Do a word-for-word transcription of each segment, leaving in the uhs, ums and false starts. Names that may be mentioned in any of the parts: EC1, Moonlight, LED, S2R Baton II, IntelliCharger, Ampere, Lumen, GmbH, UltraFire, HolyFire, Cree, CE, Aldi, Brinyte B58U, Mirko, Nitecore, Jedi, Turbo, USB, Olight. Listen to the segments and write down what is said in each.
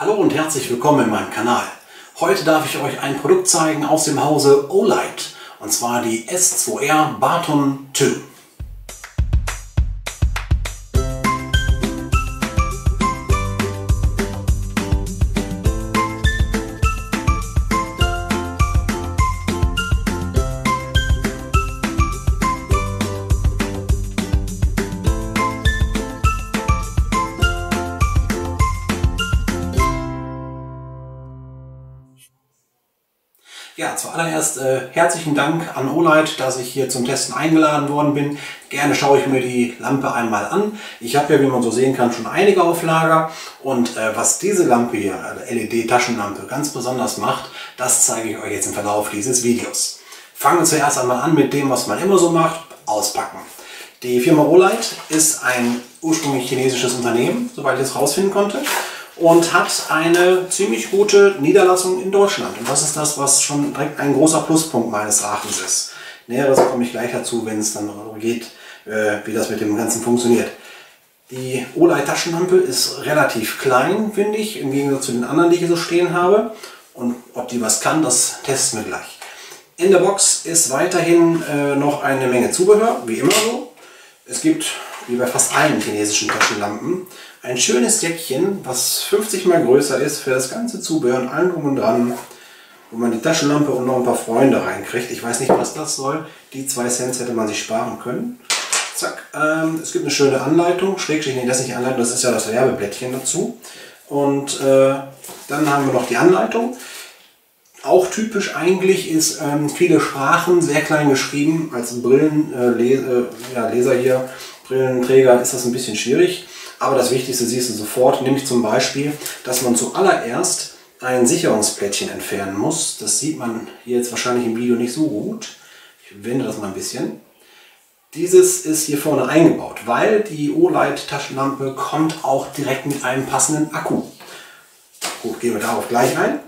Hallo und herzlich willkommen in meinem Kanal. Heute darf ich euch ein Produkt zeigen aus dem Hause Olight, und zwar die S zwei R Baton zwei. Ja, zuallererst äh, herzlichen Dank an Olight, dass ich hier zum Testen eingeladen worden bin. Gerne schaue ich mir die Lampe einmal an. Ich habe ja, wie man so sehen kann, schon einige auf Lager. Und äh, was diese Lampe hier, L E D-Taschenlampe, ganz besonders macht, das zeige ich euch jetzt im Verlauf dieses Videos. Fangen wir zuerst einmal an mit dem, was man immer so macht, auspacken. Die Firma Olight ist ein ursprünglich chinesisches Unternehmen, soweit ich das rausfinden konnte. Und hat eine ziemlich gute Niederlassung in Deutschland. Und das ist das, was schon direkt ein großer Pluspunkt meines Erachtens ist. Näheres komme ich gleich dazu, wenn es dann darum geht, wie das mit dem Ganzen funktioniert. Die Olight Taschenlampe ist relativ klein, finde ich, im Gegensatz zu den anderen, die ich hier so stehen habe. Und ob die was kann, das testen wir gleich. In der Box ist weiterhin noch eine Menge Zubehör, wie immer so. Es gibt, wie bei fast allen chinesischen Taschenlampen, ein schönes Säckchen, was fünfzig mal größer ist für das ganze Zubehör und allem drum und dran, wo man die Taschenlampe und noch ein paar Freunde reinkriegt. Ich weiß nicht, was das soll. Die zwei Cent hätte man sich sparen können. Zack. Ähm, es gibt eine schöne Anleitung. Schrägstrich, nee, das nicht Anleitung, das ist ja das Werbeblättchen dazu. Und äh, dann haben wir noch die Anleitung. Auch typisch eigentlich ist ähm, viele Sprachen sehr klein geschrieben. Als Brillenleser äh, ja, Leser hier, Brillenträger, ist das ein bisschen schwierig. Aber das Wichtigste siehst du sofort, nämlich zum Beispiel, dass man zuallererst ein Sicherungsplättchen entfernen muss. Das sieht man hier jetzt wahrscheinlich im Video nicht so gut. Ich wende das mal ein bisschen. Dieses ist hier vorne eingebaut, weil die Olight Taschenlampe kommt auch direkt mit einem passenden Akku. Gut, gehen wir darauf gleich ein.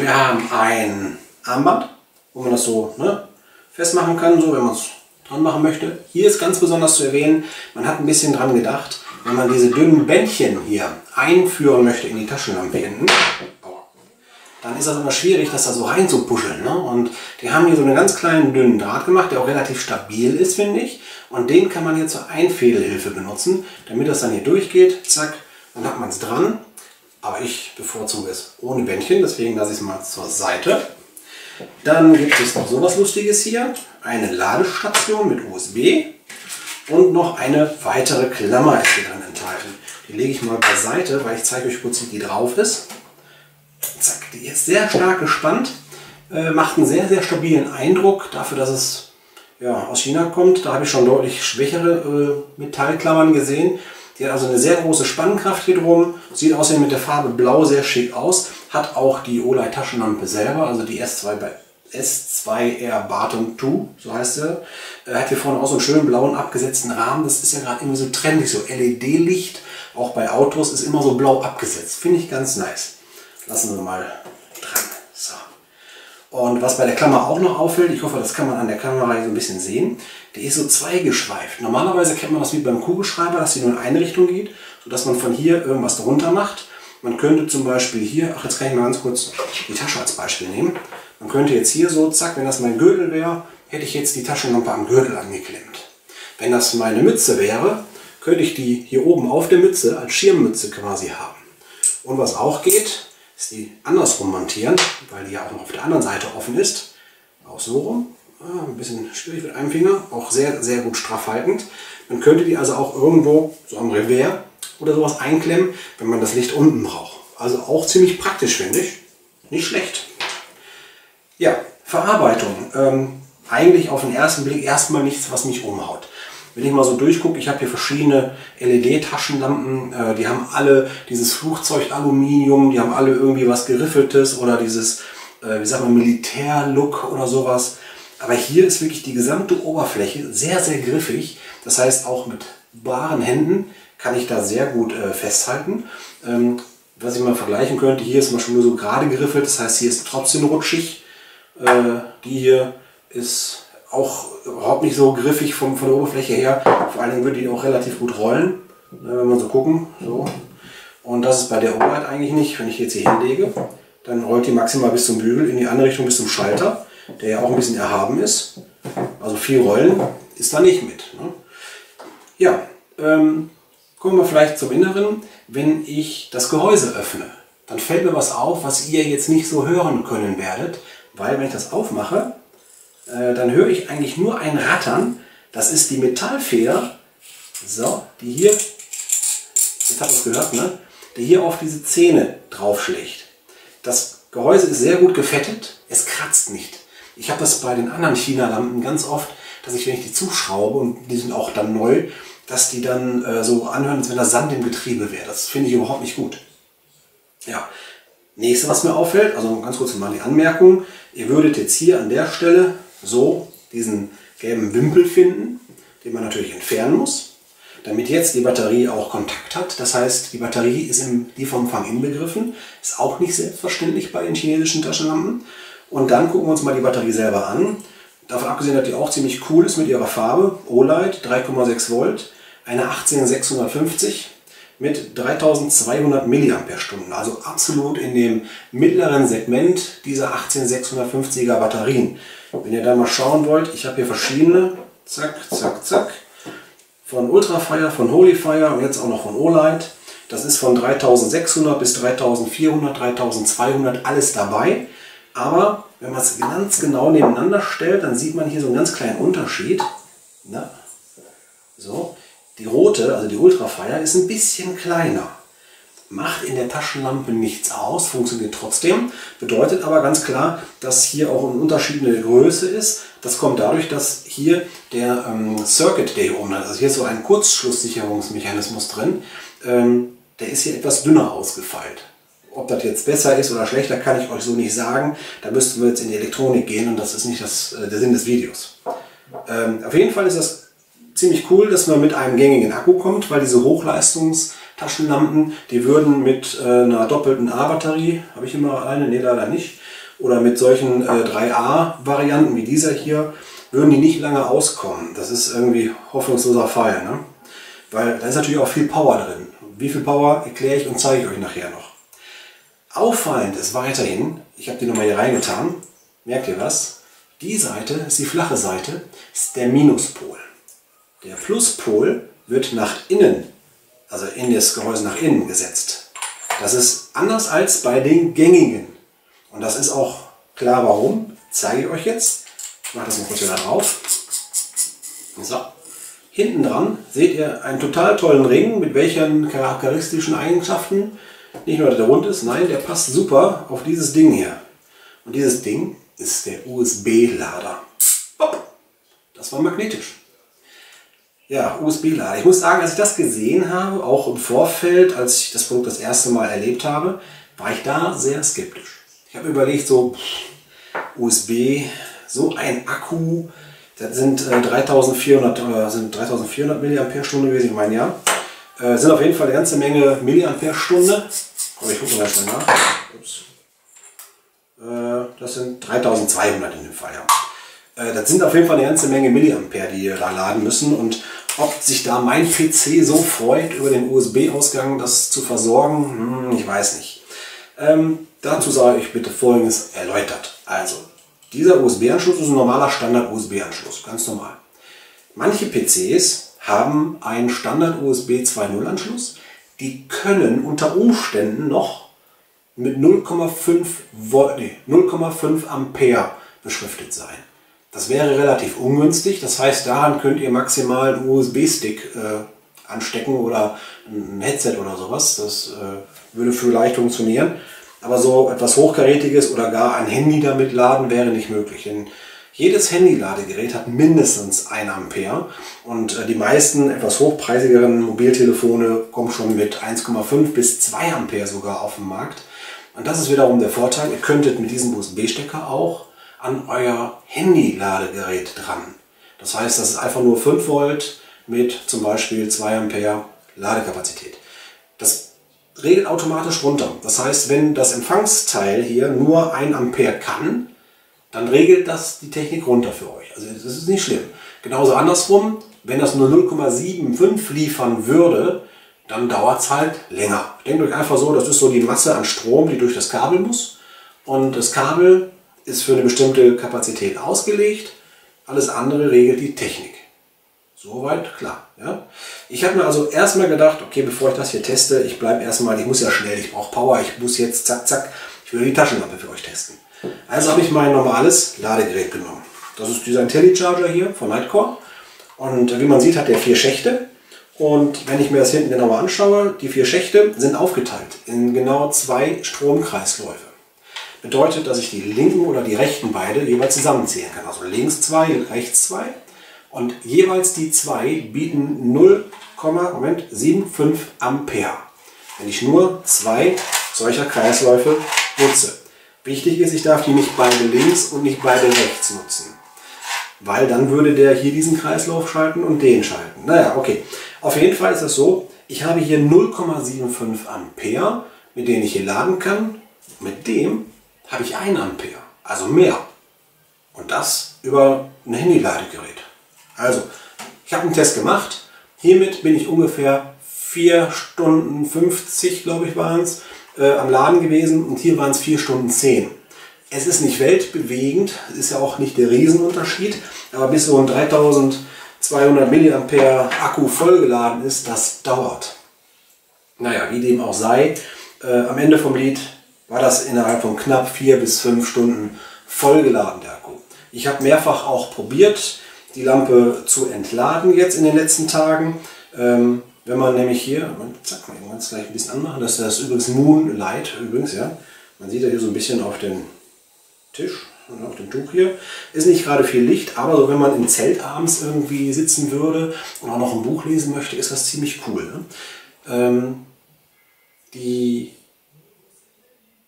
Wir haben ein Armband, wo man das so, ne, festmachen kann, so wenn man es dran machen möchte. Hier ist ganz besonders zu erwähnen, man hat ein bisschen dran gedacht, wenn man diese dünnen Bändchen hier einführen möchte in die Taschenlampe hinten, dann ist das immer schwierig, das da so reinzupuscheln, ne? Und die haben hier so einen ganz kleinen dünnen Draht gemacht, der auch relativ stabil ist, finde ich. Und den kann man hier zur Einfädelhilfe benutzen, damit das dann hier durchgeht. Zack, dann hat man es dran. Aber ich bevorzuge es ohne Bändchen, deswegen lasse ich es mal zur Seite. Dann gibt es noch so was Lustiges hier. Eine Ladestation mit U S B. Und noch eine weitere Klammer ist hier drin enthalten. Die lege ich mal beiseite, weil ich zeige euch kurz, wie die drauf ist. Zack, die ist sehr stark gespannt. Äh, macht einen sehr, sehr stabilen Eindruck. Dafür, dass es ja, aus China kommt, da habe ich schon deutlich schwächere äh, Metallklammern gesehen. Die hat also eine sehr große Spannkraft hier drum. Sieht außerdem mit der Farbe Blau sehr schick aus. Hat auch die Olight Taschenlampe selber, also die S zwei R Baton zwei, so heißt sie. Hat hier vorne auch so einen schönen blauen abgesetzten Rahmen. Das ist ja gerade irgendwie so trendig, so L E D-Licht. Auch bei Autos ist immer so blau abgesetzt. Finde ich ganz nice. Lassen wir mal dran. So. Und was bei der Klammer auch noch auffällt, ich hoffe, das kann man an der Kamera so ein bisschen sehen, die ist so zweigeschweift. Normalerweise kennt man das wie beim Kugelschreiber, dass die nur in eine Richtung geht, sodass man von hier irgendwas drunter macht. Man könnte zum Beispiel hier, ach jetzt kann ich mal ganz kurz die Tasche als Beispiel nehmen. Man könnte jetzt hier so, zack, wenn das mein Gürtel wäre, hätte ich jetzt die Taschenlampe am Gürtel angeklemmt. Wenn das meine Mütze wäre, könnte ich die hier oben auf der Mütze als Schirmmütze quasi haben. Und was auch geht, ist die andersrum montieren, weil die ja auch noch auf der anderen Seite offen ist. Auch so rum. Ah, ein bisschen schwierig mit einem Finger. Auch sehr, sehr gut straff haltend. Man könnte die also auch irgendwo so am Revers oder sowas einklemmen, wenn man das Licht unten braucht. Also auch ziemlich praktisch, finde ich. Nicht schlecht. Ja, Verarbeitung. Ähm, eigentlich auf den ersten Blick erstmal nichts, was mich umhaut. Wenn ich mal so durchgucke, ich habe hier verschiedene L E D-Taschenlampen, äh, die haben alle dieses Flugzeug-Aluminium, die haben alle irgendwie was Geriffeltes oder dieses, äh, wie sagt man, Militär-Look oder sowas. Aber hier ist wirklich die gesamte Oberfläche sehr, sehr griffig. Das heißt, auch mit baren Händen kann ich da sehr gut äh, festhalten. Ähm, was ich mal vergleichen könnte, hier ist zum Beispiel nur so gerade geriffelt, das heißt, hier ist trotzdem rutschig. Äh, die hier ist auch überhaupt nicht so griffig vom, von der Oberfläche her. Vor allen Dingen würde die auch relativ gut rollen, wenn wir mal so gucken. So. Und das ist bei der Olight eigentlich nicht. Wenn ich jetzt hier hinlege, dann rollt die maximal bis zum Bügel, in die andere Richtung bis zum Schalter, der ja auch ein bisschen erhaben ist. Also viel Rollen ist da nicht mit. Ne? Ja, ähm, kommen wir vielleicht zum Inneren. Wenn ich das Gehäuse öffne, dann fällt mir was auf, was ihr jetzt nicht so hören können werdet, weil wenn ich das aufmache, äh, dann höre ich eigentlich nur ein Rattern. Das ist die Metallfeder, so, die hier, jetzt habt ihr es gehört, ne? Die hier auf diese Zähne draufschlägt. Das Gehäuse ist sehr gut gefettet, es kratzt nicht. Ich habe das bei den anderen China-Lampen ganz oft, dass ich, wenn ich die zuschraube, und die sind auch dann neu, dass die dann äh, so anhören, als wenn da Sand im Getriebe wäre. Das finde ich überhaupt nicht gut. Ja, nächste, was mir auffällt, also ganz kurz mal die Anmerkung, ihr würdet jetzt hier an der Stelle so diesen gelben Wimpel finden, den man natürlich entfernen muss, damit jetzt die Batterie auch Kontakt hat. Das heißt, die Batterie ist im Lieferumfang inbegriffen, ist auch nicht selbstverständlich bei den chinesischen Taschenlampen. Und dann gucken wir uns mal die Batterie selber an. Davon abgesehen, dass die auch ziemlich cool ist mit ihrer Farbe, Olight, drei Komma sechs Volt, eine achtzehn sechshundertfünfzig mit dreitausendzweihundert Milliampere-Stunden, also absolut in dem mittleren Segment dieser achtzehn sechshundertfünfziger Batterien. Wenn ihr da mal schauen wollt, ich habe hier verschiedene, zack, zack, zack, von UltraFire, von HolyFire und jetzt auch noch von Olight. Das ist von dreitausendsechshundert bis dreitausendvierhundert, dreitausendzweihundert, alles dabei. Aber wenn man es ganz genau nebeneinander stellt, dann sieht man hier so einen ganz kleinen Unterschied. Na, so. Die rote, also die UltraFire, ist ein bisschen kleiner. Macht in der Taschenlampe nichts aus, funktioniert trotzdem. Bedeutet aber ganz klar, dass hier auch eine unterschiedliche Größe ist. Das kommt dadurch, dass hier der ähm, Circuit, der hier oben hat, also hier ist so ein Kurzschlusssicherungsmechanismus drin, ähm, der ist hier etwas dünner ausgefeilt. Ob das jetzt besser ist oder schlechter, kann ich euch so nicht sagen. Da müssten wir jetzt in die Elektronik gehen und das ist nicht das, äh, der Sinn des Videos. Ähm, auf jeden Fall ist das ziemlich cool, dass man mit einem gängigen Akku kommt, weil diese Hochleistungstaschenlampen, die würden mit äh, einer doppelten A-Batterie, habe ich immer eine, nee leider nicht, oder mit solchen äh, drei A-Varianten wie dieser hier, würden die nicht lange auskommen. Das ist irgendwie hoffnungsloser Fall, ne? Weil da ist natürlich auch viel Power drin. Wie viel Power erkläre ich und zeige ich euch nachher noch. Auffallend ist weiterhin, ich habe die nochmal hier reingetan, merkt ihr was? Die Seite ist die flache Seite, ist der Minuspol. Der Pluspol wird nach innen, also in das Gehäuse nach innen gesetzt. Das ist anders als bei den gängigen. Und das ist auch klar warum. Zeige ich euch jetzt. Ich mache das mal kurz wieder drauf. So. Hinten dran seht ihr einen total tollen Ring, mit welchen charakteristischen Eigenschaften. Nicht nur, dass der rund ist, nein, der passt super auf dieses Ding hier. Und dieses Ding ist der U S B-Lader. Das war magnetisch. Ja, U S B-Lader. Ich muss sagen, als ich das gesehen habe, auch im Vorfeld, als ich das Produkt das erste Mal erlebt habe, war ich da sehr skeptisch. Ich habe überlegt, so pff, U S B, so ein Akku, das sind äh, dreitausendvierhundert, äh, sind dreitausendvierhundert Milliampere-Stunden gewesen, ich meine ja. Äh, sind auf jeden Fall eine ganze Menge Milliampere-Stunde. Aber ich gucke mal schnell nach. Ups. Äh, das sind dreitausendzweihundert in dem Fall, ja. Das sind auf jeden Fall eine ganze Menge Milliampere, die ihr da laden müssen. Und ob sich da mein P C so freut, über den U S B-Ausgang das zu versorgen, hm, ich weiß nicht. Ähm, dazu sage ich bitte Folgendes erläutert. Also, dieser U S B-Anschluss ist ein normaler Standard-U S B-Anschluss, ganz normal. Manche P Cs haben einen Standard-U S B zwei Punkt null-Anschluss. Die können unter Umständen noch mit null Komma fünf Ampere beschriftet sein. Das wäre relativ ungünstig, das heißt, daran könnt ihr maximal einen U S B-Stick äh, anstecken oder ein Headset oder sowas. Das äh, würde vielleicht funktionieren, aber so etwas Hochkarätiges oder gar ein Handy damit laden wäre nicht möglich. Denn jedes Handy-Ladegerät hat mindestens ein Ampere und äh, die meisten etwas hochpreisigeren Mobiltelefone kommen schon mit eins Komma fünf bis zwei Ampere sogar auf den Markt. Und das ist wiederum der Vorteil, ihr könntet mit diesem U S B-Stecker auch an euer Handy-Ladegerät dran. Das heißt, das ist einfach nur fünf Volt mit zum Beispiel zwei Ampere Ladekapazität. Das regelt automatisch runter. Das heißt, wenn das Empfangsteil hier nur ein Ampere kann, dann regelt das die Technik runter für euch. Also das ist nicht schlimm. Genauso andersrum, wenn das nur null Komma fünfundsiebzig liefern würde, dann dauert es halt länger. Denkt euch einfach so, das ist so die Masse an Strom, die durch das Kabel muss. Und das Kabel ist für eine bestimmte Kapazität ausgelegt. Alles andere regelt die Technik. Soweit klar. Ja? Ich habe mir also erstmal gedacht, okay, bevor ich das hier teste, ich bleibe erstmal, ich muss ja schnell, ich brauche Power, ich muss jetzt zack, zack, ich will die Taschenlampe für euch testen. Also habe ich mein normales Ladegerät genommen. Das ist dieser IntelliCharger hier von Nitecore. Und wie man sieht, hat der vier Schächte. Und wenn ich mir das hinten genauer anschaue, die vier Schächte sind aufgeteilt in genau zwei Stromkreisläufe. Bedeutet, dass ich die linken oder die rechten beide jeweils zusammenzählen kann. Also links zwei, rechts zwei. Und jeweils die zwei bieten null Komma fünfundsiebzig Ampere, wenn ich nur zwei solcher Kreisläufe nutze. Wichtig ist, ich darf die nicht beide links und nicht beide rechts nutzen. Weil dann würde der hier diesen Kreislauf schalten und den schalten. Naja, okay. Auf jeden Fall ist es so, ich habe hier null Komma fünfundsiebzig Ampere, mit denen ich hier laden kann. Mit dem habe ich ein Ampere, also mehr. Und das über ein Handy-Ladegerät. Also, ich habe einen Test gemacht. Hiermit bin ich ungefähr vier Stunden fünfzig, glaube ich, waren es, äh, am Laden gewesen. Und hier waren es vier Stunden zehn. Es ist nicht weltbewegend, es ist ja auch nicht der Riesenunterschied, aber bis so ein dreitausendzweihundert Milliampere Akku vollgeladen ist, das dauert. Naja, wie dem auch sei, äh, am Ende vom Lied war das innerhalb von knapp vier bis fünf Stunden vollgeladen, der Akku. Ich habe mehrfach auch probiert, die Lampe zu entladen jetzt in den letzten Tagen. Ähm, wenn man nämlich hier, zack, man kann es gleich ein bisschen anmachen, das ist übrigens Moonlight, übrigens, ja, man sieht ja hier so ein bisschen auf den Tisch und auf dem Tuch hier. Ist nicht gerade viel Licht, aber so wenn man im Zelt abends irgendwie sitzen würde und auch noch ein Buch lesen möchte, ist das ziemlich cool. Ne? Ähm, die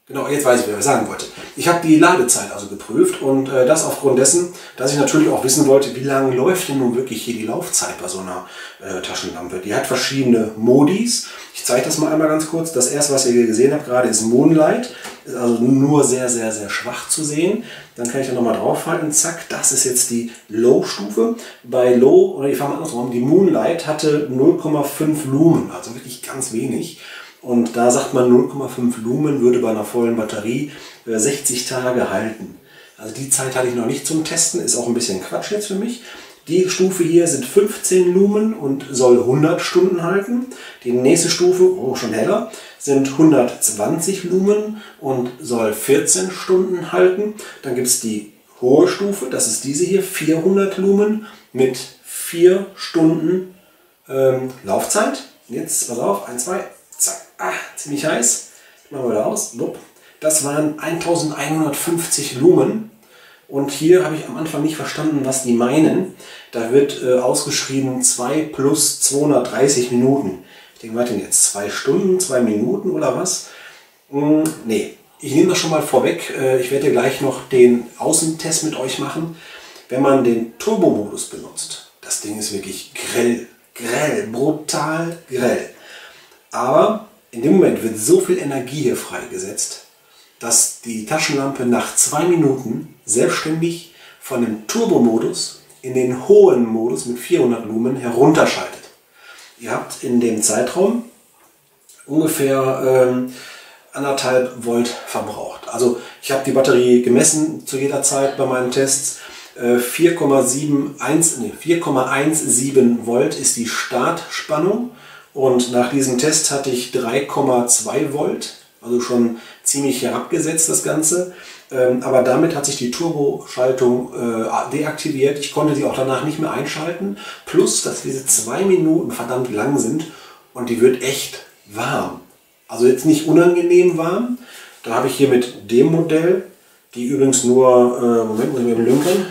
genau, jetzt weiß ich, wer ich sagen wollte. Ich habe die Ladezeit also geprüft und äh, das aufgrund dessen, dass ich natürlich auch wissen wollte, wie lange läuft denn nun wirklich hier die Laufzeit bei so einer äh, Taschenlampe. Die hat verschiedene Modis. Ich zeige das mal einmal ganz kurz. Das erste, was ihr hier gesehen habt gerade, ist Moonlight. Ist also nur sehr, sehr, sehr schwach zu sehen. Dann kann ich da nochmal draufhalten. Zack, das ist jetzt die Low-Stufe. Bei Low, oder ich fange mal andersrum, die Moonlight hatte null Komma fünf Lumen, also wirklich ganz wenig. Und da sagt man, null Komma fünf Lumen würde bei einer vollen Batterie sechzig Tage halten. Also die Zeit hatte ich noch nicht zum Testen, ist auch ein bisschen Quatsch jetzt für mich. Die Stufe hier sind fünfzehn Lumen und soll hundert Stunden halten. Die nächste Stufe, oh schon heller, sind hundertzwanzig Lumen und soll vierzehn Stunden halten. Dann gibt es die hohe Stufe, das ist diese hier, vierhundert Lumen mit vier Stunden ähm, Laufzeit. Jetzt, pass auf, eins, zwei... Zack, ah, ziemlich heiß. Machen wir da aus. Das waren eintausendeinhundertfünfzig Lumen. Und hier habe ich am Anfang nicht verstanden, was die meinen. Da wird äh, ausgeschrieben zwei plus zweihundertdreißig Minuten. Ich denke, warte jetzt, zwei Stunden, zwei Minuten oder was? Hm, nee, ich nehme das schon mal vorweg. Äh, ich werde gleich noch den Außentest mit euch machen. Wenn man den Turbo-Modus benutzt, das Ding ist wirklich grell, grell, brutal grell. Aber in dem Moment wird so viel Energie hier freigesetzt, dass die Taschenlampe nach zwei Minuten selbstständig von dem Turbo-Modus in den hohen Modus mit vierhundert Lumen herunterschaltet. Ihr habt in dem Zeitraum ungefähr äh, anderthalb Volt verbraucht. Also ich habe die Batterie gemessen zu jeder Zeit bei meinen Tests. Äh, vier Komma sieben eins, nee, vier Komma siebzehn Volt ist die Startspannung. Und nach diesem Test hatte ich drei Komma zwei Volt, also schon ziemlich herabgesetzt das Ganze. Aber damit hat sich die Turboschaltung deaktiviert. Ich konnte sie auch danach nicht mehr einschalten. Plus, dass diese zwei Minuten verdammt lang sind und die wird echt warm. Also jetzt nicht unangenehm warm. Da habe ich hier mit dem Modell, die übrigens nur, Moment, muss ich mal blinkern.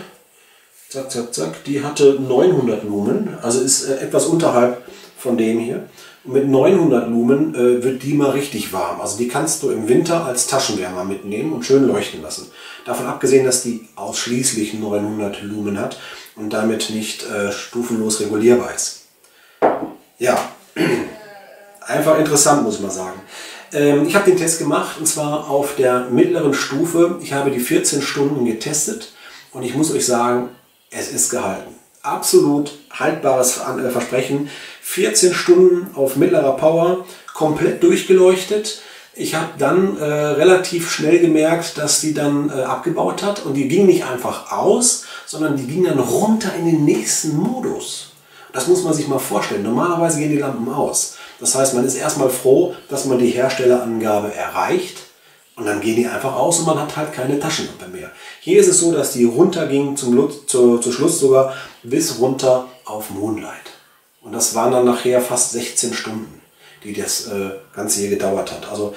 Zack, zack, zack. Die hatte neunhundert Lumen, also ist etwas unterhalb von dem hier. Und mit neunhundert Lumen äh, wird die mal richtig warm. Also die kannst du im Winter als Taschenwärmer mitnehmen und schön leuchten lassen. Davon abgesehen, dass die ausschließlich neunhundert Lumen hat und damit nicht äh, stufenlos regulierbar ist. Ja, einfach interessant, muss man sagen. Ähm, ich habe den Test gemacht und zwar auf der mittleren Stufe. Ich habe die vierzehn Stunden getestet und ich muss euch sagen, es ist gehalten. absolut haltbares Versprechen. vierzehn Stunden auf mittlerer Power, komplett durchgeleuchtet. Ich habe dann äh, relativ schnell gemerkt, dass die dann äh, abgebaut hat und die ging nicht einfach aus, sondern die ging dann runter in den nächsten Modus. Das muss man sich mal vorstellen. Normalerweise gehen die Lampen aus. Das heißt, man ist erstmal froh, dass man die Herstellerangabe erreicht und dann gehen die einfach aus und man hat halt keine Taschenlampe mehr. Hier ist es so, dass die runterging zum, zu, zu Schluss sogar bis runter auf Moonlight. Und das waren dann nachher fast sechzehn Stunden, die das äh, Ganze hier gedauert hat. Also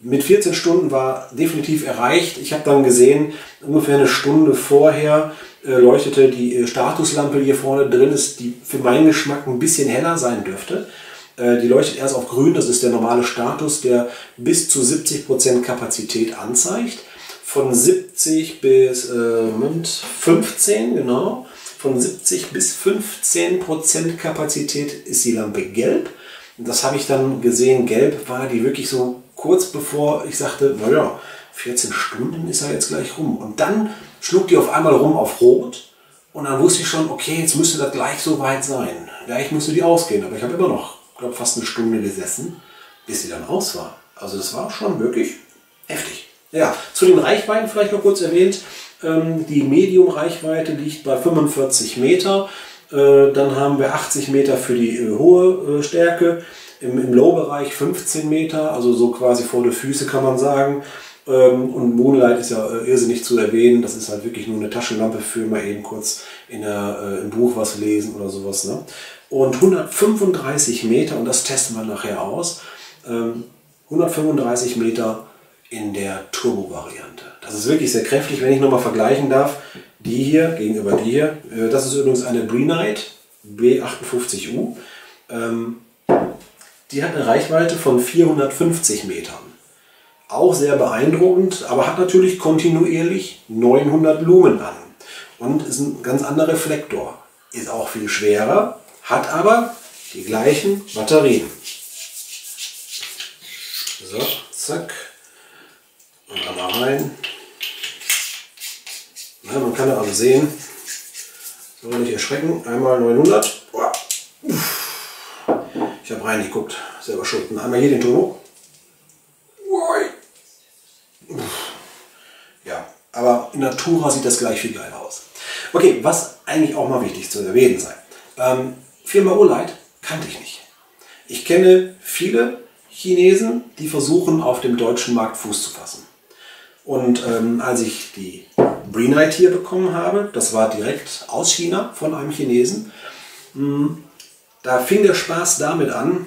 mit vierzehn Stunden war definitiv erreicht. Ich habe dann gesehen, ungefähr eine Stunde vorher äh, leuchtete die äh, Statuslampe hier vorne drin ist, die für meinen Geschmack ein bisschen heller sein dürfte. Äh, die leuchtet erst auf grün, das ist der normale Status, der bis zu siebzig Prozent Kapazität anzeigt. Von siebzig bis äh, fünfzehn, genau. Von siebzig bis fünfzehn Prozent Kapazität ist die Lampe gelb. Das habe ich dann gesehen, gelb war die wirklich so kurz bevor ich sagte, naja, vierzehn Stunden ist er jetzt gleich rum. Und dann schlug die auf einmal rum auf rot und dann wusste ich schon, okay, jetzt müsste das gleich so weit sein. Gleich musste die ausgehen, aber ich habe immer noch, ich glaube, fast eine Stunde gesessen, bis sie dann aus war. Also das war schon wirklich heftig. Ja, zu den Reichweiten vielleicht noch kurz erwähnt. Die Medium-Reichweite liegt bei fünfundvierzig Meter. Dann haben wir achtzig Meter für die hohe Stärke. Im Low-Bereich fünfzehn Meter, also so quasi vor die Füße kann man sagen. Und Moonlight ist ja irrsinnig zu erwähnen. Das ist halt wirklich nur eine Taschenlampe für mal eben kurz in der, im Buch was lesen oder sowas, ne? Und hundertfünfunddreißig Meter, und das testen wir nachher aus, hundertfünfunddreißig Meter in der Turbo-Variante. Das ist wirklich sehr kräftig, wenn ich nochmal vergleichen darf. Die hier gegenüber die hier. Das ist übrigens eine Brinyte B achtundfünfzig U. Die hat eine Reichweite von vierhundertfünfzig Metern. Auch sehr beeindruckend, aber hat natürlich kontinuierlich neunhundert Lumen an. Und ist ein ganz anderer Reflektor. Ist auch viel schwerer, hat aber die gleichen Batterien. So, zack. Und einmal rein. Ja, man kann ja also sehen, soll nicht erschrecken, einmal neunhundert. Ich habe reingeguckt, selber schuld. Und einmal hier den Turbo. Ja, aber in Natura sieht das gleich viel geiler aus. Okay, was eigentlich auch mal wichtig zu erwähnen sei. Ähm, Firma Olight kannte ich nicht. Ich kenne viele Chinesen, die versuchen auf dem deutschen Markt Fuß zu fassen. Und ähm, als ich die Brinyte hier bekommen habe, das war direkt aus China von einem Chinesen, da fing der Spaß damit an,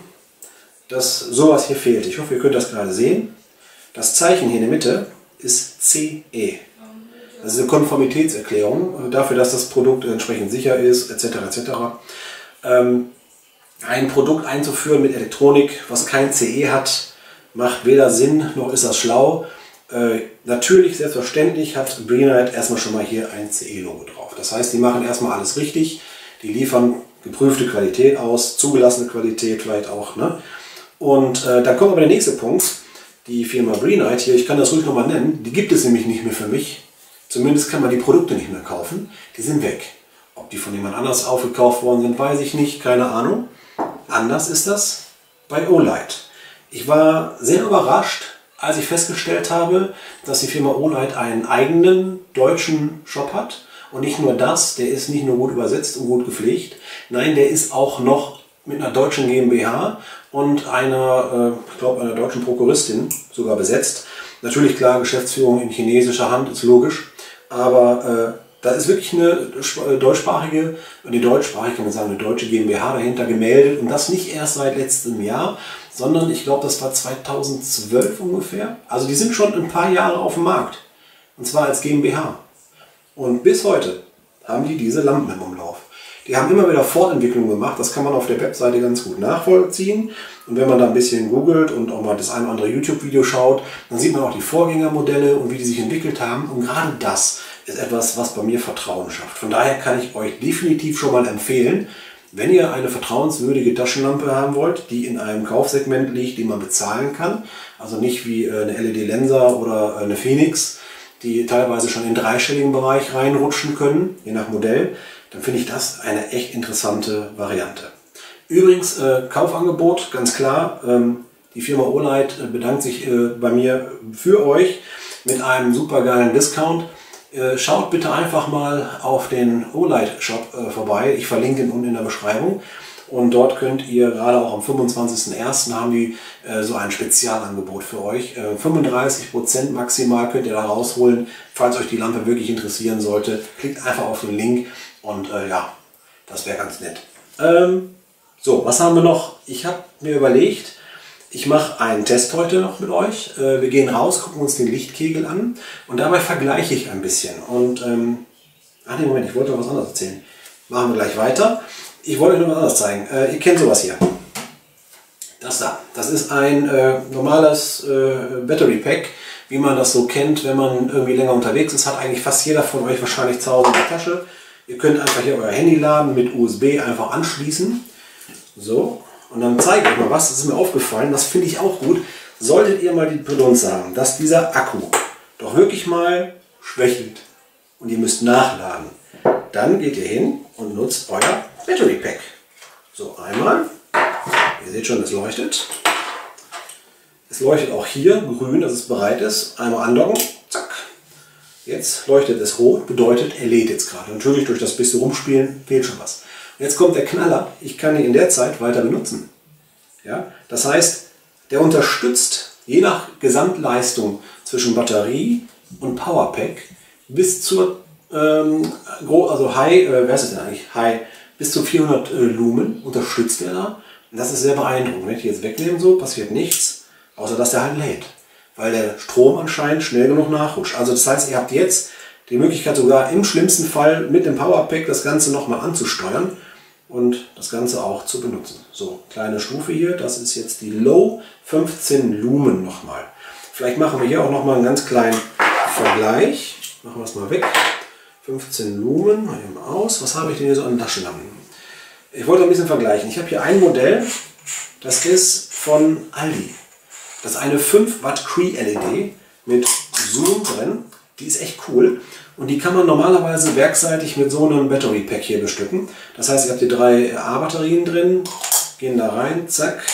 dass sowas hier fehlt. Ich hoffe, ihr könnt das gerade sehen. Das Zeichen hier in der Mitte ist C E. Das ist eine Konformitätserklärung dafür, dass das Produkt entsprechend sicher ist, et cetera et cetera. Ähm, ein Produkt einzuführen mit Elektronik, was kein C E hat, macht weder Sinn, noch ist das schlau. Äh, natürlich, selbstverständlich hat Brinyte erstmal schon mal hier ein C E-Logo drauf. Das heißt, die machen erstmal alles richtig, die liefern geprüfte Qualität aus, zugelassene Qualität vielleicht auch, ne? Und äh, dann kommt aber der nächste Punkt, die Firma Brinyte hier, ich kann das ruhig nochmal nennen, die gibt es nämlich nicht mehr für mich. Zumindest kann man die Produkte nicht mehr kaufen, die sind weg. Ob die von jemand anders aufgekauft worden sind, weiß ich nicht, keine Ahnung. Anders ist das bei Olight. Ich war sehr überrascht, als ich festgestellt habe, dass die Firma Olight einen eigenen deutschen Shop hat. Und nicht nur das, der ist nicht nur gut übersetzt und gut gepflegt, nein, der ist auch noch mit einer deutschen GmbH und einer, äh, ich glaube, einer deutschen Prokuristin sogar besetzt. Natürlich, klar, Geschäftsführung in chinesischer Hand ist logisch, aber äh, da ist wirklich eine deutschsprachige, eine deutschsprachige, kann man sagen, eine deutsche GmbH dahinter gemeldet. Und das nicht erst seit letztem Jahr, sondern ich glaube, das war zweitausendzwölf ungefähr. Also die sind schon ein paar Jahre auf dem Markt. Und zwar als GmbH. Und bis heute haben die diese Lampen im Umlauf. Die haben immer wieder Fortentwicklungen gemacht. Das kann man auf der Webseite ganz gut nachvollziehen. Und wenn man da ein bisschen googelt und auch mal das ein oder andere YouTube-Video schaut, dann sieht man auch die Vorgängermodelle und wie die sich entwickelt haben. Und gerade das ist etwas, was bei mir Vertrauen schafft. Von daher kann ich euch definitiv schon mal empfehlen, wenn ihr eine vertrauenswürdige Taschenlampe haben wollt, die in einem Kaufsegment liegt, die man bezahlen kann, also nicht wie eine L E D-Lenser oder eine Phoenix, die teilweise schon in den dreistelligen Bereich reinrutschen können, je nach Modell, dann finde ich das eine echt interessante Variante. Übrigens, äh, Kaufangebot, ganz klar. Ähm, die Firma Olight bedankt sich äh, bei mir für euch mit einem super geilen Discount. Äh, schaut bitte einfach mal auf den Olight-Shop äh, vorbei. Ich verlinke ihn unten in der Beschreibung. Und dort könnt ihr, gerade auch am fünfundzwanzigsten ersten haben die äh, so ein Spezialangebot für euch. Äh, fünfunddreißig Prozent maximal könnt ihr da rausholen. Falls euch die Lampe wirklich interessieren sollte, klickt einfach auf den Link und äh, ja, das wäre ganz nett. Ähm, so, was haben wir noch? Ich habe mir überlegt, ich mache einen Test heute noch mit euch. Äh, wir gehen raus, gucken uns den Lichtkegel an und dabei vergleiche ich ein bisschen. Und, ähm, ach nee, Moment, ich wollte noch was anderes erzählen. Machen wir gleich weiter. Ich wollte euch noch was anderes zeigen. Äh, ihr kennt sowas hier. Das da. Das ist ein äh, normales äh, Battery Pack, wie man das so kennt, wenn man irgendwie länger unterwegs ist. Hat eigentlich fast jeder von euch wahrscheinlich zu Hause in der Tasche. Ihr könnt einfach hier euer Handy laden, mit U S B einfach anschließen. So. Und dann zeige ich euch mal was. Das ist mir aufgefallen. Das finde ich auch gut. Solltet ihr mal die Prädominanz haben, dass dieser Akku doch wirklich mal schwächelt und ihr müsst nachladen, dann geht ihr hin und nutzt euer Battery Pack. So, einmal. Ihr seht schon, es leuchtet. Es leuchtet auch hier grün, dass es bereit ist. Einmal andocken. Zack. Jetzt leuchtet es rot, bedeutet, er lädt jetzt gerade. Natürlich durch das bisschen rumspielen fehlt schon was. Und jetzt kommt der Knaller. Ich kann ihn in der Zeit weiter benutzen. Ja? Das heißt, der unterstützt je nach Gesamtleistung zwischen Batterie und Power Pack bis zur ähm, also High, äh, wer ist es denn eigentlich? High. Bis zu vierhundert äh, Lumen unterstützt er da. Und das ist sehr beeindruckend. Wenn ich jetzt wegnehme, so passiert nichts, außer dass der halt lädt. Weil der Strom anscheinend schnell genug nachrutscht. Also das heißt, ihr habt jetzt die Möglichkeit sogar im schlimmsten Fall mit dem Powerpack das Ganze nochmal anzusteuern und das Ganze auch zu benutzen. So, kleine Stufe hier. Das ist jetzt die Low fünfzehn Lumen nochmal. Vielleicht machen wir hier auch nochmal einen ganz kleinen Vergleich. Machen wir es mal weg. fünfzehn Lumen, mal eben aus. Was habe ich denn hier so an Taschenlampen? Ich wollte ein bisschen vergleichen. Ich habe hier ein Modell, das ist von Aldi. Das ist eine fünf Watt Cree L E D mit Zoom drin. Die ist echt cool. Und die kann man normalerweise werkseitig mit so einem Battery Pack hier bestücken. Das heißt, ihr habt hier drei A-Batterien drin, gehen da rein, zack.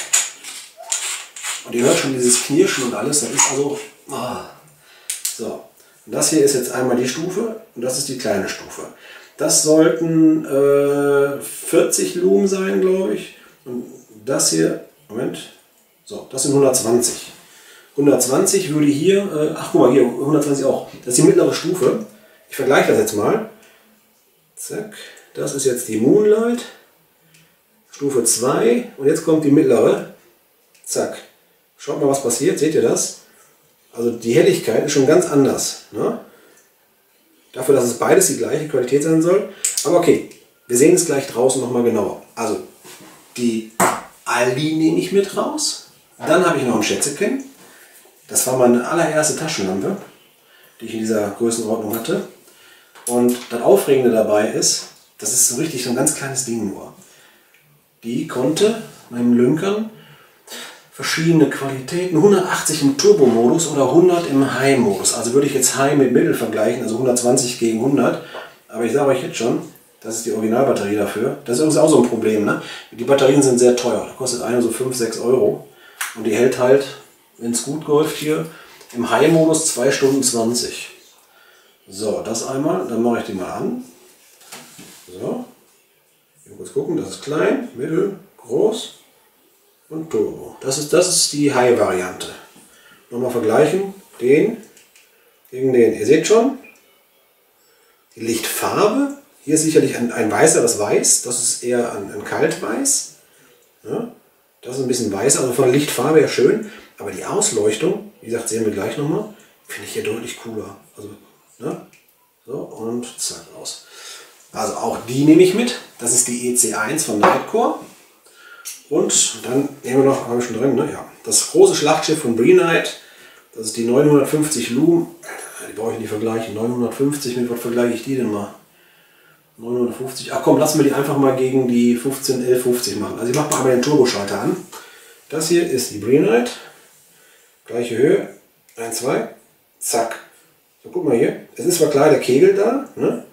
Und ihr hört schon dieses Knirschen und alles. Das ist also... Oh. So. Das hier ist jetzt einmal die Stufe und das ist die kleine Stufe. Das sollten äh, vierzig Lumen sein, glaube ich. Und das hier, Moment, so, das sind hundertzwanzig. hundertzwanzig würde hier, äh, ach guck mal, hier hundertzwanzig auch. Das ist die mittlere Stufe. Ich vergleiche das jetzt mal. Zack, das ist jetzt die Moonlight. Stufe zwei und jetzt kommt die mittlere. Zack, schaut mal, was passiert. Seht ihr das? Also die Helligkeit ist schon ganz anders. Ne? Dafür, dass es beides die gleiche Qualität sein soll. Aber okay, wir sehen es gleich draußen nochmal genauer. Also die Aldi nehme ich mit raus. Dann habe ich noch ein Schätzekin. Das war meine allererste Taschenlampe, die ich in dieser Größenordnung hatte. Und das Aufregende dabei ist, das ist so richtig so ein ganz kleines Ding nur. Die konnte meinem Lünkern verschiedene Qualitäten, hundertachtzig im Turbo-Modus oder hundert im High-Modus. Also würde ich jetzt High mit Mittel vergleichen, also hundertzwanzig gegen hundert. Aber ich sage euch jetzt schon, das ist die Originalbatterie dafür. Das ist übrigens auch so ein Problem. Ne? Die Batterien sind sehr teuer. Da kostet eine so fünf, sechs Euro. Und die hält halt, wenn es gut läuft hier, im High-Modus zwei Stunden zwanzig. So, das einmal. Dann mache ich die mal an. So. Hier kurz gucken. Das ist klein, mittel, groß. Und Turbo. Das ist, das ist die High-Variante. Nochmal vergleichen, den gegen den. Ihr seht schon, die Lichtfarbe, hier ist sicherlich ein, ein weißeres Weiß, das ist eher ein, ein Kaltweiß. Ja, das ist ein bisschen weißer, also von der Lichtfarbe her schön, aber die Ausleuchtung, wie gesagt, sehen wir gleich nochmal, finde ich hier deutlich cooler. Also, ne? So, und zack, aus. Also auch die nehme ich mit, das ist die E C eins von Nitecore. Und dann nehmen wir noch, habe ich schon drin, ne? Ja, das große Schlachtschiff von Brinyte, das ist die neunhundertfünfzig Lumen, die brauche ich nicht vergleichen, neunhundertfünfzig, mit was vergleiche ich die denn mal? neunhundertfünfzig, ach komm, lassen wir die einfach mal gegen die fünfzehn elf fünfzig machen. Also ich mache mal einmal den Turboschalter an. Das hier ist die Brinyte, gleiche Höhe, eins, zwei, zack. So, guck mal hier, es ist zwar klar der Kegel da, ne?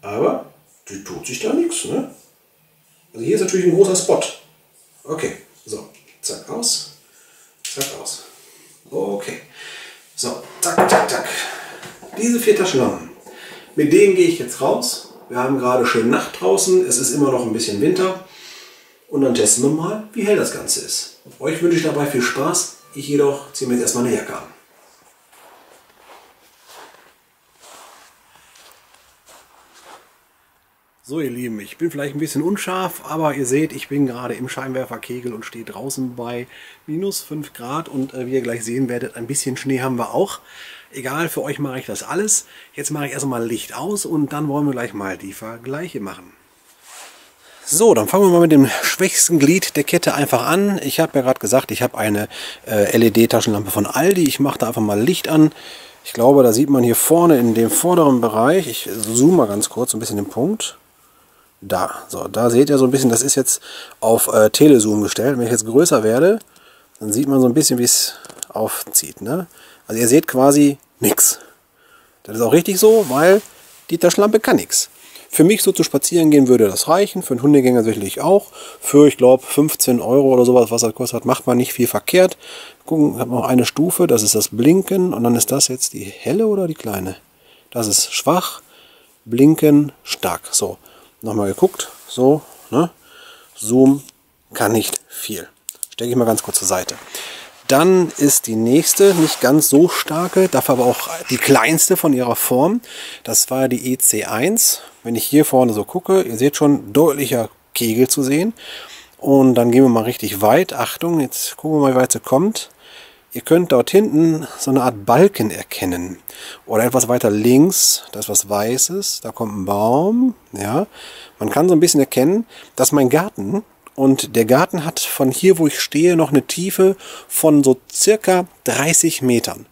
Aber die tut sich da nichts, ne? Also hier ist natürlich ein großer Spot. Okay, so, zack, aus, zack, aus. Okay, so, zack, zack, zack. Diese vier Taschenlampen, mit denen gehe ich jetzt raus. Wir haben gerade schön Nacht draußen, es ist immer noch ein bisschen Winter. Und dann testen wir mal, wie hell das Ganze ist. Euch wünsche ich dabei viel Spaß, ich jedoch ziehe mir jetzt erstmal eine Jacke an. So ihr Lieben, ich bin vielleicht ein bisschen unscharf, aber ihr seht, ich bin gerade im Scheinwerferkegel und stehe draußen bei minus fünf Grad und äh, wie ihr gleich sehen werdet, ein bisschen Schnee haben wir auch. Egal, für euch mache ich das alles. Jetzt mache ich erstmal Licht aus und dann wollen wir gleich mal die Vergleiche machen. So, dann fangen wir mal mit dem schwächsten Glied der Kette einfach an. Ich habe ja gerade gesagt, ich habe eine äh, L E D-Taschenlampe von Aldi. Ich mache da einfach mal Licht an. Ich glaube, da sieht man hier vorne in dem vorderen Bereich, ich zoome mal ganz kurz ein bisschen den Punkt. Da, so, da seht ihr so ein bisschen, das ist jetzt auf äh, Telezoom gestellt. Wenn ich jetzt größer werde, dann sieht man so ein bisschen, wie es aufzieht, ne? Also ihr seht quasi nichts. Das ist auch richtig so, weil die Taschenlampe kann nichts. Für mich so zu spazieren gehen würde das reichen, für einen Hundegänger sicherlich auch. Für, ich glaube, fünfzehn Euro oder sowas, was das kostet, macht man nicht viel verkehrt. Gucken, hat noch eine Stufe, das ist das Blinken und dann ist das jetzt die helle oder die kleine? Das ist schwach, Blinken, stark. So, nochmal geguckt, so, ne? Zoom kann nicht viel. Stecke ich mal ganz kurz zur Seite. Dann ist die nächste, nicht ganz so starke, dafür aber auch die kleinste von ihrer Form. Das war die E C eins. Wenn ich hier vorne so gucke, ihr seht schon deutlicher Kegel zu sehen. Und dann gehen wir mal richtig weit. Achtung, jetzt gucken wir mal, wie weit sie kommt. Ihr könnt dort hinten so eine Art Balken erkennen. Oder etwas weiter links, da ist was Weißes, da kommt ein Baum. Ja, man kann so ein bisschen erkennen, dass mein Garten... Und der Garten hat von hier, wo ich stehe, noch eine Tiefe von so circa dreißig Metern.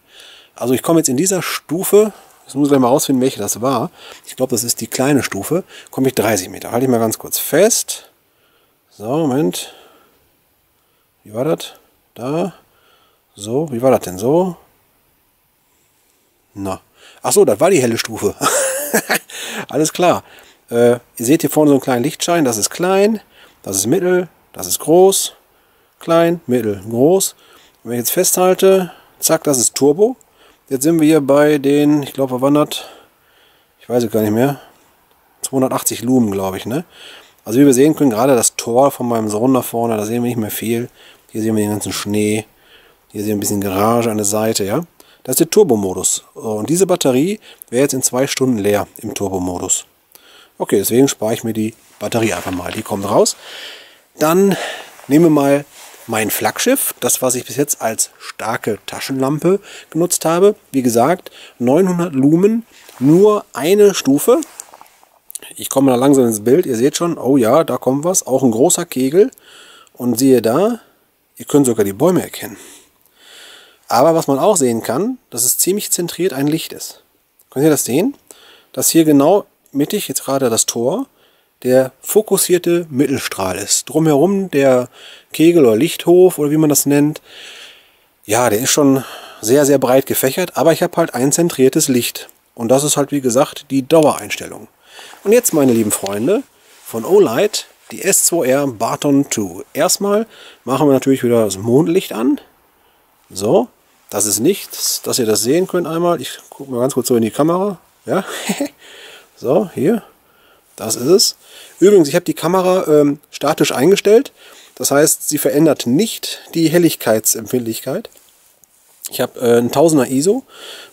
Also ich komme jetzt in dieser Stufe, jetzt muss ich gleich mal rausfinden, welche das war. Ich glaube, das ist die kleine Stufe. Komme ich dreißig Meter. Halte ich mal ganz kurz fest. So, Moment. Wie war das? Da. So, wie war das denn so? Na. Ach so, das war die helle Stufe. Alles klar. Äh, ihr seht hier vorne so einen kleinen Lichtschein. Das ist klein. Das ist mittel, das ist groß, klein, mittel, groß. Und wenn ich jetzt festhalte, zack, das ist Turbo. Jetzt sind wir hier bei den, ich glaube, verwandert, ich weiß es gar nicht mehr, zweihundertachtzig Lumen, glaube ich, ne? Also wie wir sehen können, gerade das Tor von meinem Sohn nach vorne, da sehen wir nicht mehr viel. Hier sehen wir den ganzen Schnee, hier sehen wir ein bisschen Garage an der Seite, ja? Das ist der Turbo-Modus. Und diese Batterie wäre jetzt in zwei Stunden leer im Turbo-Modus. Okay, deswegen spare ich mir die Batterie einfach mal, die kommt raus. Dann nehmen wir mal mein Flaggschiff, das was ich bis jetzt als starke Taschenlampe genutzt habe. Wie gesagt, neunhundert Lumen, nur eine Stufe. Ich komme da langsam ins Bild, ihr seht schon, oh ja, da kommt was, auch ein großer Kegel. Und siehe da, ihr könnt sogar die Bäume erkennen. Aber was man auch sehen kann, dass es ziemlich zentriert ein Licht ist. Könnt ihr das sehen? Dass hier genau... mittig jetzt gerade das Tor, der fokussierte Mittelstrahl ist. Drumherum der Kegel oder Lichthof oder wie man das nennt, ja, der ist schon sehr, sehr breit gefächert, aber ich habe halt ein zentriertes Licht. Und das ist halt, wie gesagt, die Dauereinstellung. Und jetzt, meine lieben Freunde, von Olight, die S zwei R Baton zwei. Erstmal machen wir natürlich wieder das Mondlicht an. So, das ist nichts, dass ihr das sehen könnt einmal. Ich gucke mal ganz kurz so in die Kamera. Ja, so, hier, das ist es. Übrigens, ich habe die Kamera ähm, statisch eingestellt. Das heißt, sie verändert nicht die Helligkeitsempfindlichkeit. Ich habe äh, ein tausender I S O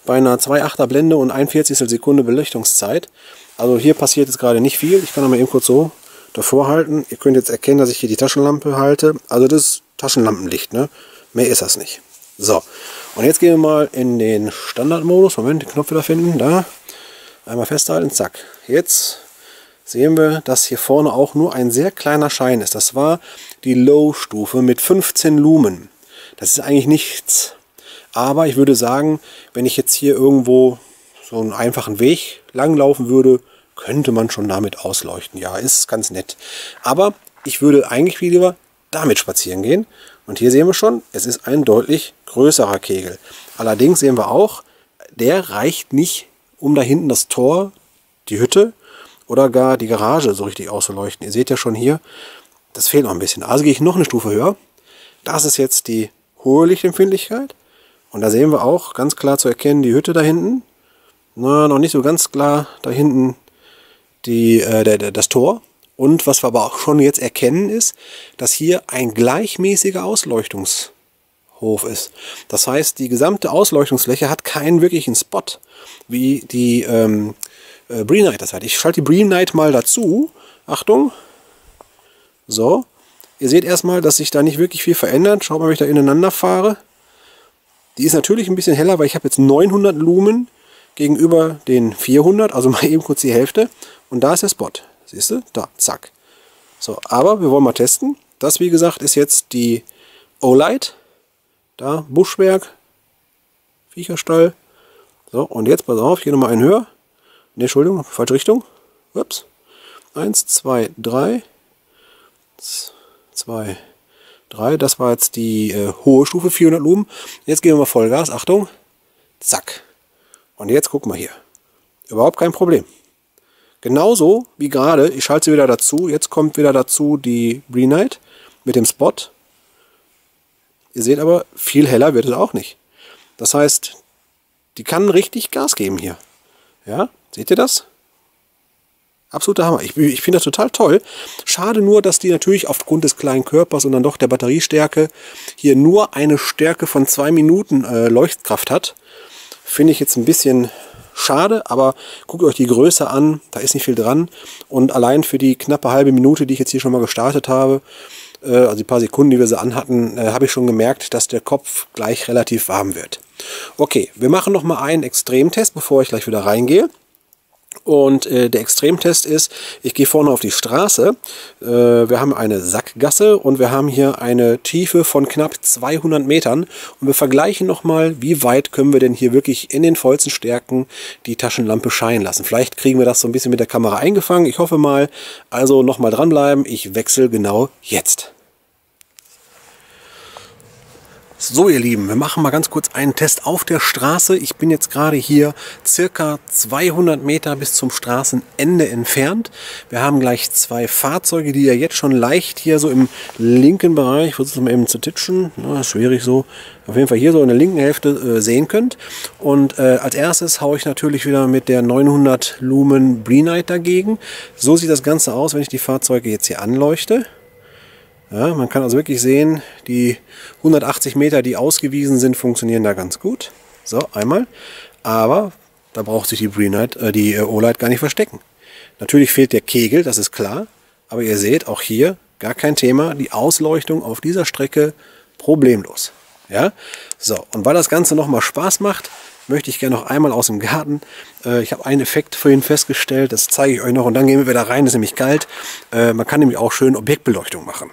bei einer zwei Komma achter Blende und ein Vierzigstel Sekunde Belichtungszeit. Also hier passiert jetzt gerade nicht viel. Ich kann aber eben kurz so davor halten. Ihr könnt jetzt erkennen, dass ich hier die Taschenlampe halte. Also das ist Taschenlampenlicht, ne? Mehr ist das nicht. So, und jetzt gehen wir mal in den Standardmodus. Moment, den Knopf wieder finden, da. Einmal festhalten, zack. Jetzt sehen wir, dass hier vorne auch nur ein sehr kleiner Schein ist. Das war die Low-Stufe mit fünfzehn Lumen. Das ist eigentlich nichts. Aber ich würde sagen, wenn ich jetzt hier irgendwo so einen einfachen Weg langlaufen würde, könnte man schon damit ausleuchten. Ja, ist ganz nett. Aber ich würde eigentlich lieber damit spazieren gehen. Und hier sehen wir schon, es ist ein deutlich größerer Kegel. Allerdings sehen wir auch, der reicht nicht um da hinten das Tor, die Hütte oder gar die Garage so richtig auszuleuchten. Ihr seht ja schon hier, das fehlt noch ein bisschen. Also gehe ich noch eine Stufe höher. Das ist jetzt die hohe Lichtempfindlichkeit. Und da sehen wir auch ganz klar zu erkennen, die Hütte da hinten. Na, noch nicht so ganz klar da hinten die, äh, der, der, das Tor. Und was wir aber auch schon jetzt erkennen ist, dass hier ein gleichmäßiger Ausleuchtungs Hof ist. Das heißt, die gesamte Ausleuchtungsfläche hat keinen wirklichen Spot, wie die ähm, äh, Brinyte das hat. Ich schalte die Brinyte mal dazu. Achtung. So. Ihr seht erstmal, dass sich da nicht wirklich viel verändert. Schaut mal, wenn ich da ineinander fahre. Die ist natürlich ein bisschen heller, weil ich habe jetzt neunhundert Lumen gegenüber den vierhundert, also mal eben kurz die Hälfte. Und da ist der Spot. Siehst du? Da, zack. So, aber wir wollen mal testen. Das, wie gesagt, ist jetzt die Olight. Da, Buschwerk, Viecherstall. So, und jetzt, pass auf, hier nochmal einen höher. Ne, Entschuldigung, falsche Richtung. Ups. Eins, zwei, drei. Zwei, drei. Das war jetzt die äh, hohe Stufe, vierhundert Lumen. Jetzt geben wir mal Vollgas, Achtung. Zack. Und jetzt gucken wir hier. Überhaupt kein Problem. Genauso wie gerade, ich schalte sie wieder dazu. Jetzt kommt wieder dazu die Brinyte mit dem Spot. Ihr seht aber, viel heller wird es auch nicht. Das heißt, die kann richtig Gas geben hier. Ja, seht ihr das? Absoluter Hammer. Ich, ich finde das total toll. Schade nur, dass die natürlich aufgrund des kleinen Körpers und dann doch der Batteriestärke hier nur eine Stärke von zwei Minuten äh, Leuchtkraft hat. Finde ich jetzt ein bisschen schade, aber guckt euch die Größe an. Da ist nicht viel dran. Und allein für die knappe halbe Minute, die ich jetzt hier schon mal gestartet habe, also die paar Sekunden, die wir sie anhatten, äh, habe ich schon gemerkt, dass der Kopf gleich relativ warm wird. Okay, wir machen noch mal einen Extremtest, bevor ich gleich wieder reingehe. Und äh, der Extremtest ist, ich gehe vorne auf die Straße, äh, wir haben eine Sackgasse und wir haben hier eine Tiefe von knapp zweihundert Metern. Und wir vergleichen nochmal, wie weit können wir denn hier wirklich in den vollsten Stärken die Taschenlampe scheinen lassen. Vielleicht kriegen wir das so ein bisschen mit der Kamera eingefangen, ich hoffe mal. Also nochmal dranbleiben, ich wechsle genau jetzt. So ihr Lieben, wir machen mal ganz kurz einen Test auf der Straße. Ich bin jetzt gerade hier circa zweihundert Meter bis zum Straßenende entfernt. Wir haben gleich zwei Fahrzeuge, die ja jetzt schon leicht hier so im linken Bereich, ich versuche es mal eben zu titschen, na, ist schwierig so, auf jeden Fall hier so in der linken Hälfte äh, sehen könnt. Und äh, als erstes haue ich natürlich wieder mit der neunhundert Lumen Brinyte dagegen. So sieht das Ganze aus, wenn ich die Fahrzeuge jetzt hier anleuchte. Ja, man kann also wirklich sehen, die hundertachtzig Meter, die ausgewiesen sind, funktionieren da ganz gut. So, einmal. Aber da braucht sich die Brinyte, äh, die Olight gar nicht verstecken. Natürlich fehlt der Kegel, das ist klar. Aber ihr seht, auch hier gar kein Thema. Die Ausleuchtung auf dieser Strecke problemlos. Ja? So, und weil das Ganze nochmal Spaß macht, möchte ich gerne noch einmal aus dem Garten. Äh, ich habe einen Effekt vorhin festgestellt, das zeige ich euch noch. Und dann gehen wir wieder rein, ist nämlich kalt. Äh, man kann nämlich auch schön Objektbeleuchtung machen.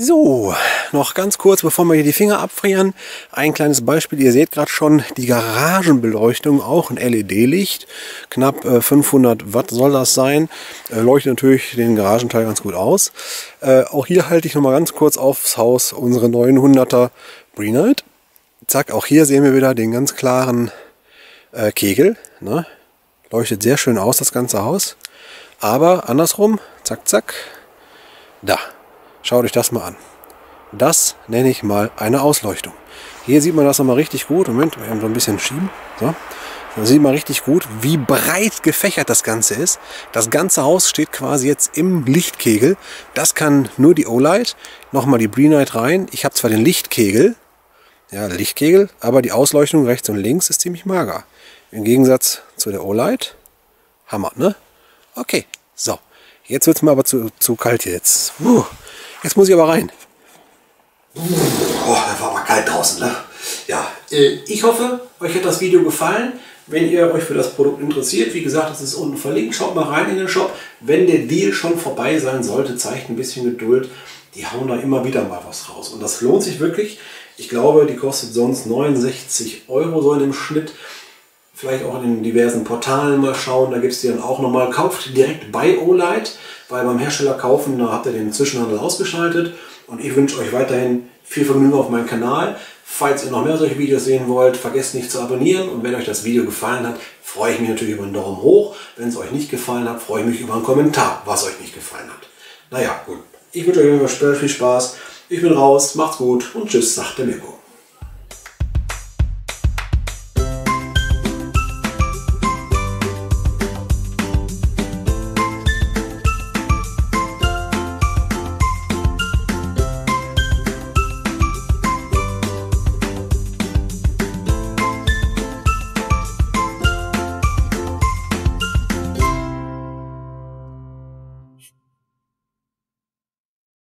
So, noch ganz kurz, bevor wir hier die Finger abfrieren, ein kleines Beispiel. Ihr seht gerade schon die Garagenbeleuchtung, auch ein L E D-Licht. Knapp äh, fünfhundert Watt soll das sein. Äh, leuchtet natürlich den Garagenteil ganz gut aus. Äh, auch hier halte ich nochmal ganz kurz aufs Haus unsere neunhunderter Brinyte. Zack, auch hier sehen wir wieder den ganz klaren äh, Kegel. Ne? Leuchtet sehr schön aus, das ganze Haus. Aber andersrum, zack, zack, da. Schaut euch das mal an. Das nenne ich mal eine Ausleuchtung. Hier sieht man das nochmal richtig gut. Moment, wir haben so ein bisschen schieben. So. Da sieht man richtig gut, wie breit gefächert das Ganze ist. Das ganze Haus steht quasi jetzt im Lichtkegel. Das kann nur die Olight. Nochmal die Brinyte rein. Ich habe zwar den Lichtkegel, ja, Lichtkegel, aber die Ausleuchtung rechts und links ist ziemlich mager. Im Gegensatz zu der Olight. Hammer, ne? Okay, so. Jetzt wird es mir aber zu, zu kalt hier jetzt. Puh. Jetzt muss ich aber rein. Oh, da war mal kalt draußen, ne? Ja, ich hoffe, euch hat das Video gefallen. Wenn ihr euch für das Produkt interessiert, wie gesagt, das ist unten verlinkt. Schaut mal rein in den Shop. Wenn der Deal schon vorbei sein sollte, zeigt ein bisschen Geduld. Die hauen da immer wieder mal was raus. Und das lohnt sich wirklich. Ich glaube, die kostet sonst neunundsechzig Euro so in dem Schnitt. Vielleicht auch in den diversen Portalen mal schauen, da gibt es die dann auch nochmal. Kauft direkt bei Olight, weil beim Hersteller kaufen, da habt ihr den Zwischenhandel ausgeschaltet. Und ich wünsche euch weiterhin viel Vergnügen auf meinem Kanal. Falls ihr noch mehr solche Videos sehen wollt, vergesst nicht zu abonnieren. Und wenn euch das Video gefallen hat, freue ich mich natürlich über einen Daumen hoch. Wenn es euch nicht gefallen hat, freue ich mich über einen Kommentar, was euch nicht gefallen hat. Naja, gut. Ich wünsche euch viel Spaß. Ich bin raus, macht's gut und tschüss, sagt der Mirko.